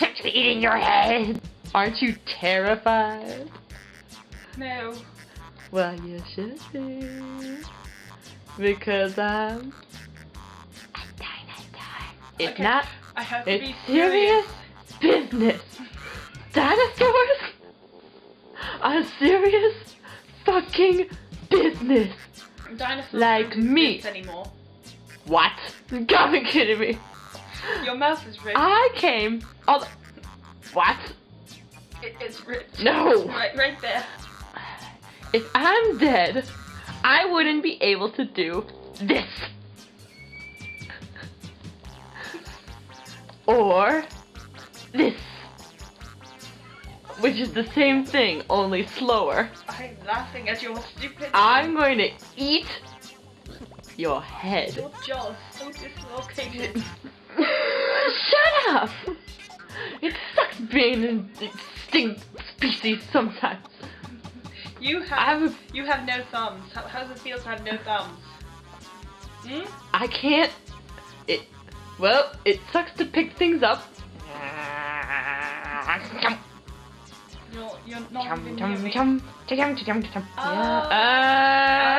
It's eating your head. Aren't you terrified? No. Well, you should be. Because I'm a dinosaur. It's okay. Not. I have to be serious. Serious business. Dinosaurs? On serious fucking business. Dinosaurs like me. Anymore. What? You gotta be kidding me. Your mouth is rich. I came. Oh, what? It's rich. No. Right there. If I'm dead, I wouldn't be able to do this. Or this. Which is the same thing, only slower. I'm laughing at your stupid. I'm going to eat your head. Your jaw's so dislocated. Shut up! It sucks being an extinct species sometimes. You have no thumbs. How does it feel to have no thumbs? Hmm? I can't. It sucks to pick things up. You're not even hearing me. Yeah.